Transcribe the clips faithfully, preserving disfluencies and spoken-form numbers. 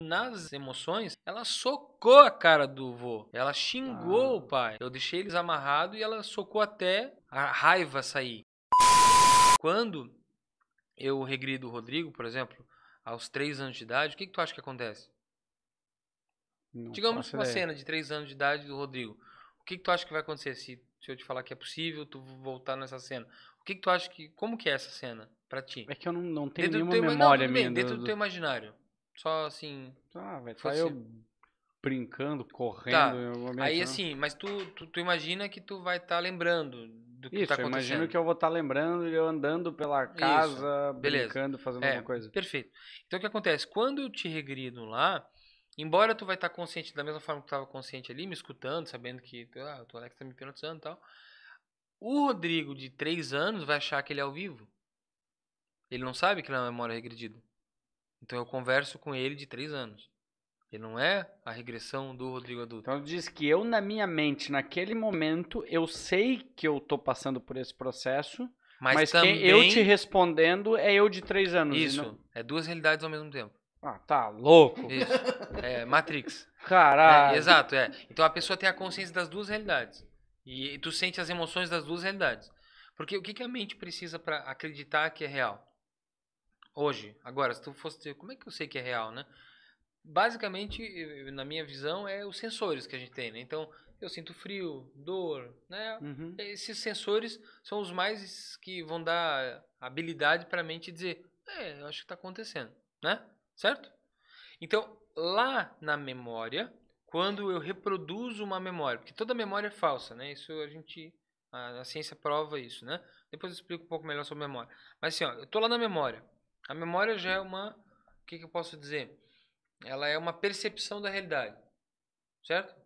Nas emoções, ela socou a cara do vô. Ela xingou ah. o pai. Eu deixei eles amarrados e ela socou até a raiva sair. Quando eu regrido o Rodrigo, por exemplo, aos três anos de idade, o que, que tu acha que acontece? Não Digamos uma cena de três anos de idade do Rodrigo. O que, que tu acha que vai acontecer se, se eu te falar que é possível tu voltar nessa cena? O que, que tu acha que... Como que é essa cena pra ti? É que eu não, não tenho dentro nenhuma memória não, bem, minha. Dentro do, do teu imaginário. Só assim... Ah, velho, só eu brincando, correndo... Tá. Em algum momento, aí assim, mas tu, tu, tu imagina que tu vai estar tá lembrando do que Isso, tá acontecendo. Isso, eu imagino que eu vou estar tá lembrando, eu andando pela casa, Isso. brincando, Beleza. fazendo é, alguma coisa. Perfeito. Então o que acontece? Quando eu te regrido lá, embora tu vai estar tá consciente da mesma forma que tu estava consciente ali, me escutando, sabendo que ah, o Alex tá me hipnotizando e tal, o Rodrigo de três anos vai achar que ele é ao vivo. Ele não sabe que ele é uma memória regredida. Então eu converso com ele de três anos. Ele não é a regressão do Rodrigo adulto. Então diz que eu, na minha mente, naquele momento, eu sei que eu tô passando por esse processo, mas, mas também... quem eu te respondendo é eu de três anos. Isso, não... é duas realidades ao mesmo tempo. Ah, tá louco. Isso, é Matrix. Caralho. É, exato, é. Então a pessoa tem a consciência das duas realidades. E tu sente as emoções das duas realidades. Porque o que, que a mente precisa para acreditar que é real? Hoje, agora, se tu fosse dizer, como é que eu sei que é real, né? Basicamente, eu, na minha visão, é os sensores que a gente tem, né? Então, eu sinto frio, dor, né? Uhum. Esses sensores são os mais que vão dar habilidade para a mente dizer, é, eu acho que está acontecendo, né? Certo? Então, lá na memória, quando eu reproduzo uma memória, porque toda memória é falsa, né? Isso a gente, a, a ciência prova isso, né? Depois eu explico um pouco melhor sobre memória. Mas assim, ó, eu tô lá na memória. A memória já é uma, o que, que eu posso dizer? Ela é uma percepção da realidade, certo?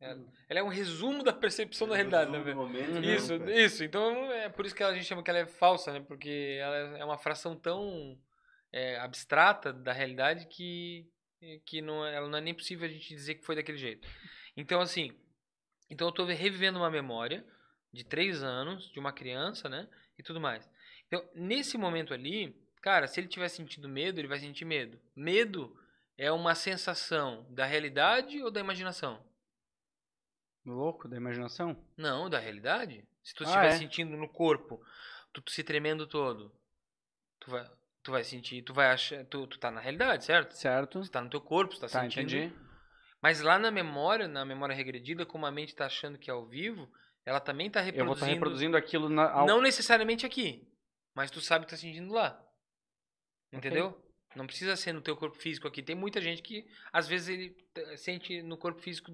Ela, ela é um resumo da percepção é um da realidade, né? Momento, isso, não, isso. Então é por isso que a gente chama que ela é falsa, né? Porque ela é uma fração tão é, abstrata da realidade que que não, ela não é nem possível a gente dizer que foi daquele jeito. Então assim, então eu estou revivendo uma memória de três anos de uma criança, né? E tudo mais. Então nesse momento ali cara, se ele tiver sentido medo, ele vai sentir medo. Medo é uma sensação da realidade ou da imaginação? Louco, da imaginação? Não, da realidade. Se tu ah, estiver é? sentindo no corpo, tu, tu se tremendo todo, tu vai, tu vai sentir, tu vai achar, tu, tu tá na realidade, certo? Certo. Tu tá no teu corpo, tu tá, tá sentindo. Entendi. Mas lá na memória, na memória regredida, como a mente tá achando que é ao vivo, ela também tá reproduzindo. Eu vou estar tá reproduzindo aquilo na... Ao... Não necessariamente aqui, mas tu sabe que tá sentindo lá. Entendeu? Okay. Não precisa ser no teu corpo físico aqui. Tem muita gente que, às vezes, ele sente no corpo físico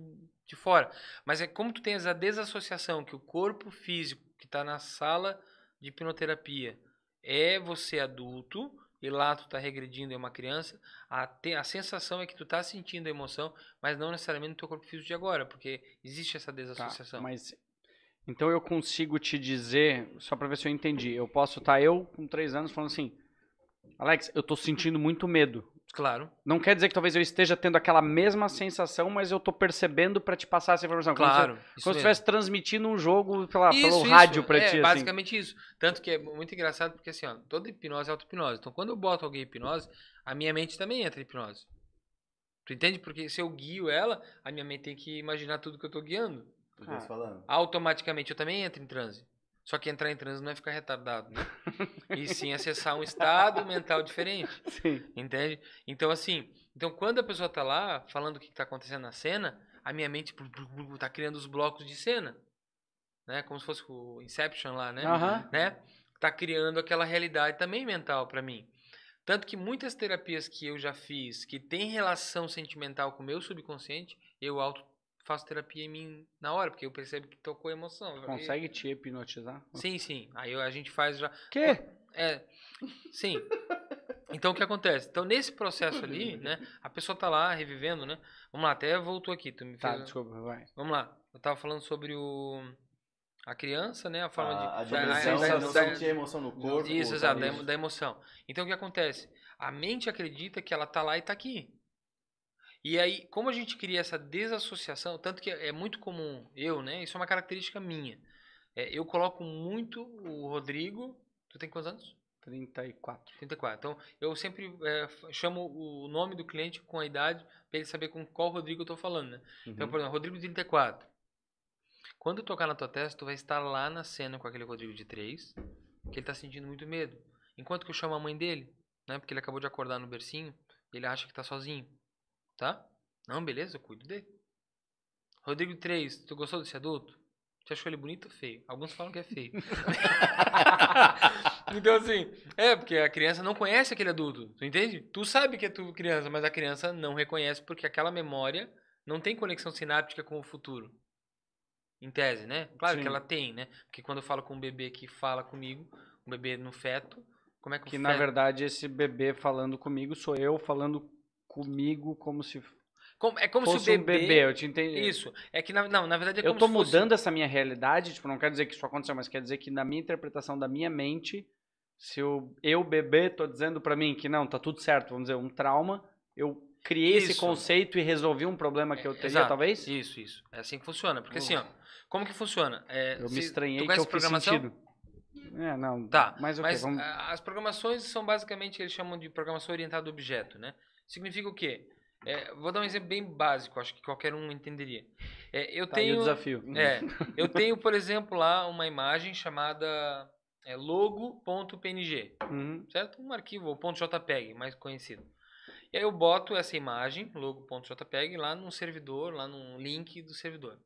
de fora. Mas é como tu tens a desassociação que o corpo físico que está na sala de hipnoterapia é você adulto, e lá tu está regredindo, é uma criança, a, te, a sensação é que tu está sentindo a emoção, mas não necessariamente no teu corpo físico de agora, porque existe essa desassociação. Tá, mas... Então eu consigo te dizer, só para ver se eu entendi, eu posso estar tá, eu com três anos falando assim... Alex, eu tô sentindo muito medo. Claro. Não quer dizer que talvez eu esteja tendo aquela mesma sensação, mas eu tô percebendo pra te passar essa informação. Claro. Como se eu estivesse transmitindo um jogo pela, isso, pelo isso. rádio pra é, ti. É, basicamente assim. Isso. Tanto que é muito engraçado porque assim, ó, toda hipnose é auto-hipnose. Então quando eu boto alguém em hipnose, a minha mente também entra em hipnose. Tu entende? Porque se eu guio ela, a minha mente tem que imaginar tudo que eu tô guiando. Tu ah. falando. Automaticamente eu também entro em transe. Só que entrar em transe não é ficar retardado, né? E sim acessar um estado mental diferente, sim. Entende? Então assim, então quando a pessoa tá lá falando o que tá acontecendo na cena, a minha mente tá criando os blocos de cena, né? Como se fosse o Inception lá, né? Uhum. Né? Tá criando aquela realidade também mental para mim. Tanto que muitas terapias que eu já fiz, que tem relação sentimental com o meu subconsciente, eu auto faço terapia em mim na hora, porque eu percebo que tocou emoção. Consegue te hipnotizar? Sim, sim. Aí a gente faz já... Quê? É, sim. Então, o que acontece? Então, nesse processo ali, né, a pessoa tá lá, revivendo, né? Vamos lá, até voltou aqui. Tu me tá, fez... desculpa, vai. Vamos lá. Eu tava falando sobre o... a criança, né? A forma a, de... A, a, a, a, a, a, a, a emoção no corpo. Isso, exato, da, da emoção. Então, o que acontece? A mente acredita que ela tá lá e tá aqui. E aí, como a gente cria essa desassociação, tanto que é muito comum, eu, né? Isso é uma característica minha. É, eu coloco muito o Rodrigo... Tu tem quantos anos? trinta e quatro. trinta e quatro. Então, eu sempre é, chamo o nome do cliente com a idade para ele saber com qual Rodrigo eu estou falando, né? Uhum. Então, por exemplo, Rodrigo de trinta e quatro. Quando eu tocar na tua testa, tu vai estar lá na cena com aquele Rodrigo de três, que ele tá sentindo muito medo. Enquanto que eu chamo a mãe dele, né? Porque ele acabou de acordar no bercinho, ele acha que tá sozinho, tá? Não, beleza, eu cuido dele. Rodrigo de três, tu gostou desse adulto? Você achou ele bonito ou feio? Alguns falam que é feio. Então, assim, é, porque a criança não conhece aquele adulto, tu entende? Tu sabe que é tu criança, mas a criança não reconhece porque aquela memória não tem conexão sináptica com o futuro. Em tese, né? Claro Sim. que ela tem, né? Porque quando eu falo com um bebê que fala comigo, um bebê no feto, como é que... Que, na verdade, esse bebê falando comigo sou eu falando comigo como se... Como, é como fosse se o bebê... um bebê, eu te entendi. Isso. É que, na, não, na verdade, é como se eu tô se fosse... mudando essa minha realidade, tipo, não quero dizer que isso aconteceu, mas quer dizer que na minha interpretação da minha mente, se eu, eu bebê, tô dizendo pra mim que não, tá tudo certo, vamos dizer, um trauma, eu criei isso. esse conceito e resolvi um problema que eu teria, Exato. Talvez? Isso, isso. É assim que funciona. Porque, uh. assim, ó, como que funciona? É, eu me estranhei que eu fiz sentido. É, não. Tá, mas, okay, mas vamos... as programações são basicamente, eles chamam de programação orientada a objeto, né? Significa o quê? É, vou dar um exemplo bem básico, acho que qualquer um entenderia. É, eu tá tenho aí o desafio. É, eu tenho, por exemplo, lá uma imagem chamada é, logo.png, uhum. certo? Um arquivo, ou .jpeg, mais conhecido. E aí eu boto essa imagem, logo.jpeg, lá num servidor, lá num link do servidor.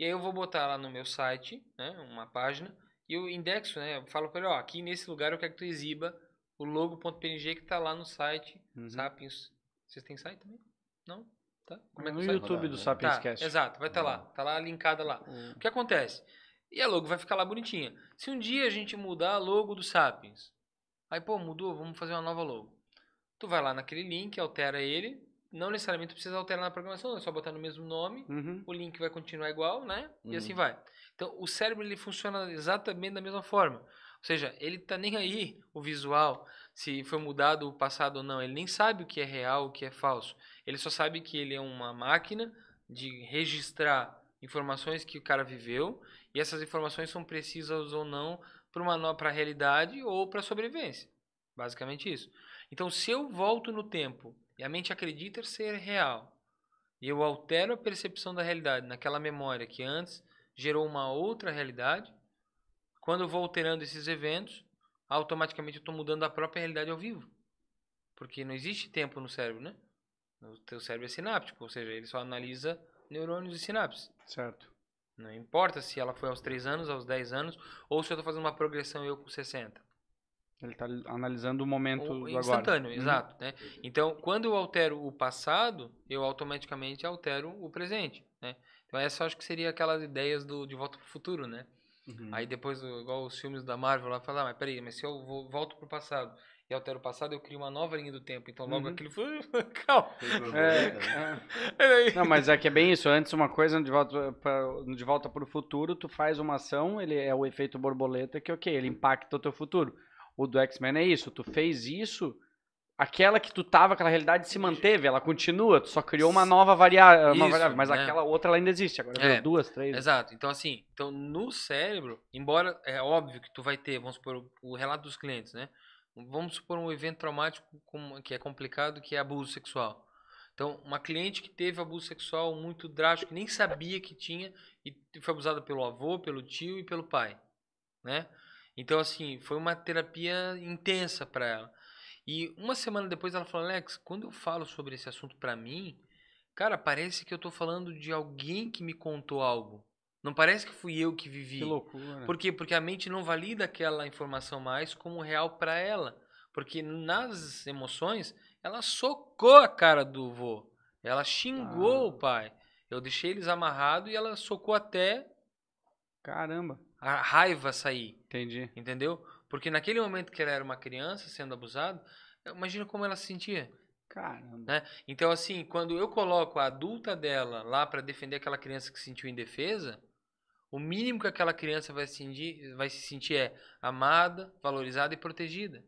E aí eu vou botar lá no meu site, né, uma página, e eu indexo, né, eu falo para ele, ó, aqui nesse lugar eu quero que tu exiba o logo.png que está lá no site, uhum. Sapiens. Vocês têm site também? Não? Tá? Como é que no YouTube rodar, do né? Sapiens Cast. Tá, exato, vai estar tá lá, tá lá linkada lá. Uhum. O que acontece? E a logo vai ficar lá bonitinha. Se um dia a gente mudar a logo do Sapiens, aí pô, mudou, vamos fazer uma nova logo. Tu vai lá naquele link, altera ele, não necessariamente precisa alterar na programação, não, é só botar no mesmo nome, uhum. o link vai continuar igual, né? E uhum. assim vai. Então, o cérebro ele funciona exatamente da mesma forma. Ou seja, ele tá nem aí, o visual, se foi mudado o passado ou não, ele nem sabe o que é real, o que é falso. Ele só sabe que ele é uma máquina de registrar informações que o cara viveu, e essas informações são precisas ou não para uma para a realidade ou para a sobrevivência. Basicamente isso. Então, se eu volto no tempo e a mente acredita ser real, e eu altero a percepção da realidade naquela memória que antes gerou uma outra realidade, quando eu vou alterando esses eventos, automaticamente eu estou mudando a própria realidade ao vivo. Porque não existe tempo no cérebro, né? O teu cérebro é sináptico, ou seja, ele só analisa neurônios e sinapses. Certo. Não importa se ela foi aos três anos, aos dez anos, ou se eu estou fazendo uma progressão eu com sessenta. Ele está analisando o momento do agora. Instantâneo, uhum. exato. Né? Então, quando eu altero o passado, eu automaticamente altero o presente. Né? Então, essa eu acho que seria aquelas ideias do, de volta para o futuro, né? Uhum. Aí depois, igual os filmes da Marvel, lá falam, ah, mas peraí, mas se eu vou, volto pro passado e altero o passado, eu crio uma nova linha do tempo. Então logo uhum. aquilo foi... Calma. É, é. Não, mas é que é bem isso. Antes uma coisa, de volta, pra, de volta pro futuro, tu faz uma ação, ele é o efeito borboleta, que ok, ele impacta o teu futuro. O do X-Men é isso, tu fez isso, aquela que tu tava, aquela realidade se manteve, ela continua, tu só criou uma nova variável, uma isso, variável mas né? aquela outra ela ainda existe, agora é, duas, três. Exato, então assim, então no cérebro, embora é óbvio que tu vai ter, vamos supor, o relato dos clientes, né? Vamos supor um evento traumático que é complicado, que é abuso sexual. Então, uma cliente que teve abuso sexual muito drástico, que nem sabia que tinha, e foi abusada pelo avô, pelo tio e pelo pai, né? Então, assim, foi uma terapia intensa para ela. E uma semana depois ela falou, Alex, quando eu falo sobre esse assunto para mim, cara, parece que eu tô falando de alguém que me contou algo. Não parece que fui eu que vivi. Que loucura. Por quê? Porque a mente não valida aquela informação mais como real para ela. Porque nas emoções, ela socou a cara do vô. Ela xingou ah. o pai. Eu deixei eles amarrados e ela socou até... Caramba. A raiva sair. Entendi. Entendeu? Porque naquele momento que ela era uma criança sendo abusada, imagina como ela se sentia. Caramba. Né? Então, assim, quando eu coloco a adulta dela lá para defender aquela criança que se sentiu indefesa, o mínimo que aquela criança vai se sentir, vai se sentir é amada, valorizada e protegida.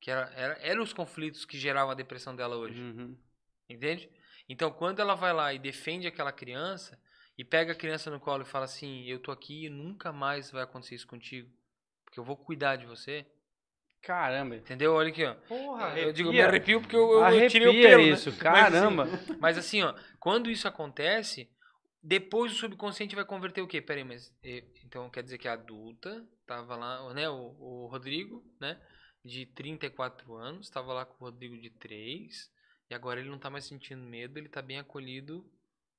Que era, era, eram os conflitos que geravam a depressão dela hoje. Uhum. Entende? Então, quando ela vai lá e defende aquela criança... E pega a criança no colo e fala assim, eu tô aqui e nunca mais vai acontecer isso contigo, porque eu vou cuidar de você. Caramba. Entendeu? Olha aqui, ó. Porra, eu digo, me arrepio porque eu, eu tirei o pelo, isso, né? Caramba. Mas assim, mas assim, ó, quando isso acontece, depois o subconsciente vai converter o quê? Peraí, mas... Então quer dizer que a adulta tava lá, né? O, o Rodrigo, né? De trinta e quatro anos, estava lá com o Rodrigo de três, e agora ele não tá mais sentindo medo, ele tá bem acolhido,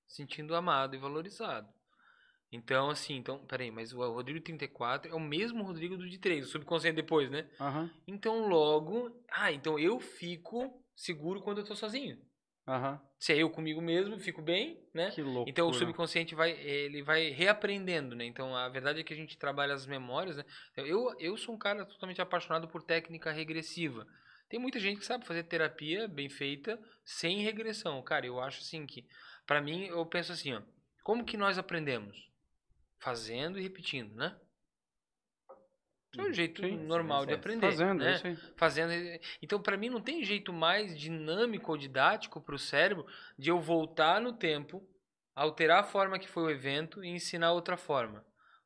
sentindo amado e valorizado. Então, assim, então, peraí, mas o Rodrigo trinta e quatro é o mesmo Rodrigo do de três, o subconsciente depois, né? Uhum. Então, logo, ah, então eu fico seguro quando eu tô sozinho. Uhum. Se é eu comigo mesmo, fico bem, né? Que loucura. Então, o subconsciente vai, ele vai reaprendendo, né? Então, a verdade é que a gente trabalha as memórias, né? Eu, eu sou um cara totalmente apaixonado por técnica regressiva. Tem muita gente que sabe fazer terapia bem feita, sem regressão. Cara, eu acho assim que, pra mim, eu penso assim, ó, como que nós aprendemos? Fazendo e repetindo, né? É um jeito sim, normal sim, sim. de aprender. Fazendo, né? Sim. Fazendo. Então, para mim, não tem jeito mais dinâmico ou didático para o cérebro de eu voltar no tempo, alterar a forma que foi o evento e ensinar outra forma.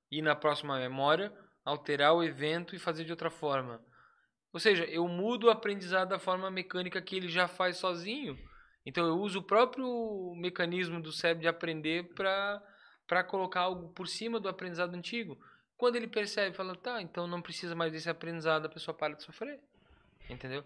E na próxima memória, alterar o evento e fazer de outra forma. Ou seja, eu mudo o aprendizado da forma mecânica que ele já faz sozinho. Então, eu uso o próprio mecanismo do cérebro de aprender para... para colocar algo por cima do aprendizado antigo. Quando ele percebe, fala, tá, então não precisa mais desse aprendizado, a pessoa para de sofrer. Entendeu?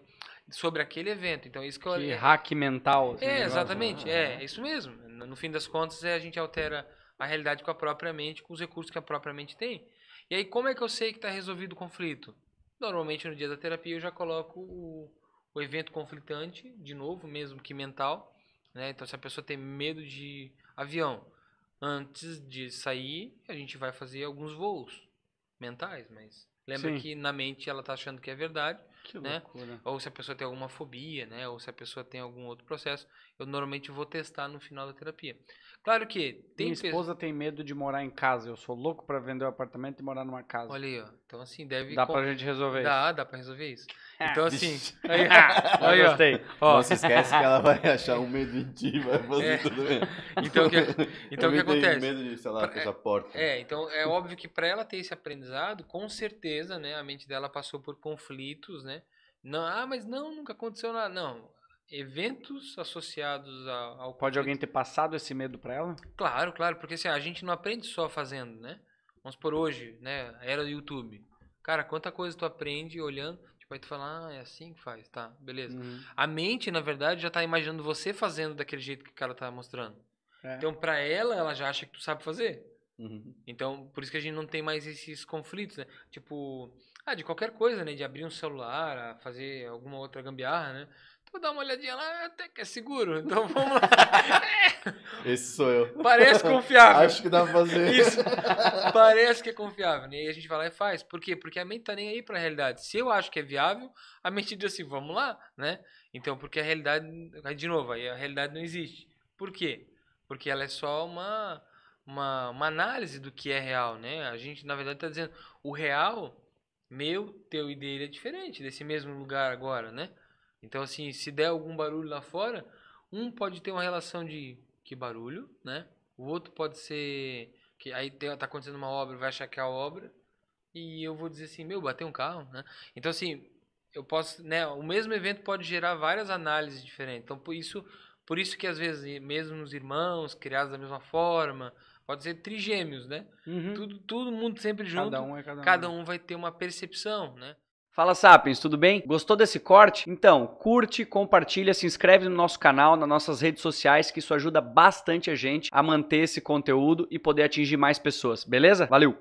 Sobre aquele evento. Então, isso que, que eu... hack mental. Assim, é, exatamente. É, é isso mesmo. No fim das contas, é, a gente altera a realidade com a própria mente, com os recursos que a própria mente tem. E aí, como é que eu sei que está resolvido o conflito? Normalmente, no dia da terapia, eu já coloco o, o evento conflitante, de novo, mesmo que mental. Né? Então, se a pessoa tem medo de avião... Antes de sair, a gente vai fazer alguns voos mentais, mas lembra Sim. que na mente ela tá achando que é verdade, que né? Loucura. Ou se a pessoa tem alguma fobia, né? Ou se a pessoa tem algum outro processo, eu normalmente vou testar no final da terapia. Claro que tem Minha esposa pe... tem medo de morar em casa, eu sou louco para vender um apartamento e morar numa casa. Olha aí, ó. Então assim, deve... Dá com... pra gente resolver dá, isso. Dá, dá pra resolver isso. Então assim... aí, aí, ó. Gostei. Ó. Não se esquece que ela vai achar um medo em ti, vai fazer é. tudo bem. Então, que, então o que acontece? Medo de, sei lá, fechar a porta. É, então é óbvio que para ela ter esse aprendizado, com certeza, né, a mente dela passou por conflitos, né? Não, ah, mas não, nunca aconteceu nada. Não. Eventos associados ao... ao Pode alguém ter passado esse medo para ela? Claro, claro, porque assim, a gente não aprende só fazendo, né? Vamos por hoje, né? A era do YouTube. Cara, quanta coisa tu aprende olhando, tipo, aí tu fala, ah, é assim que faz, tá, beleza. Uhum. A mente, na verdade, já tá imaginando você fazendo daquele jeito que o cara tá mostrando. É. Então, para ela, ela já acha que tu sabe fazer. Uhum. Então, por isso que a gente não tem mais esses conflitos, né? Tipo, ah, de qualquer coisa, né? De abrir um celular, fazer alguma outra gambiarra, né? Vou dar uma olhadinha lá, até que é seguro. Então vamos lá. Esse sou eu. Parece confiável. Acho que dá pra fazer. Isso. Parece que é confiável. E aí a gente vai lá e faz. Por quê? Porque a mente tá nem aí pra realidade. Se eu acho que é viável, a mente diz assim, vamos lá, né? Então, porque a realidade... De novo, aí a realidade não existe. Por quê? Porque ela é só uma, uma, uma análise do que é real, né? A gente, na verdade, tá dizendo, o real, meu, teu e dele é diferente desse mesmo lugar agora, né? Então, assim, se der algum barulho lá fora, um pode ter uma relação de que barulho, né? O outro pode ser que aí tem, tá acontecendo uma obra, vai achar que é a obra, e eu vou dizer assim, meu, bateu um carro, né? Então, assim, eu posso, né? O mesmo evento pode gerar várias análises diferentes. Então, por isso, por isso que às vezes mesmo os irmãos criados da mesma forma, pode ser trigêmeos, né? Uhum. Tudo, todo mundo sempre junto. Cada um é cada um. Cada um vai ter uma percepção, né? Fala, Sapiens, tudo bem? Gostou desse corte? Então, curte, compartilha, se inscreve no nosso canal, nas nossas redes sociais, que isso ajuda bastante a gente a manter esse conteúdo e poder atingir mais pessoas, beleza? Valeu!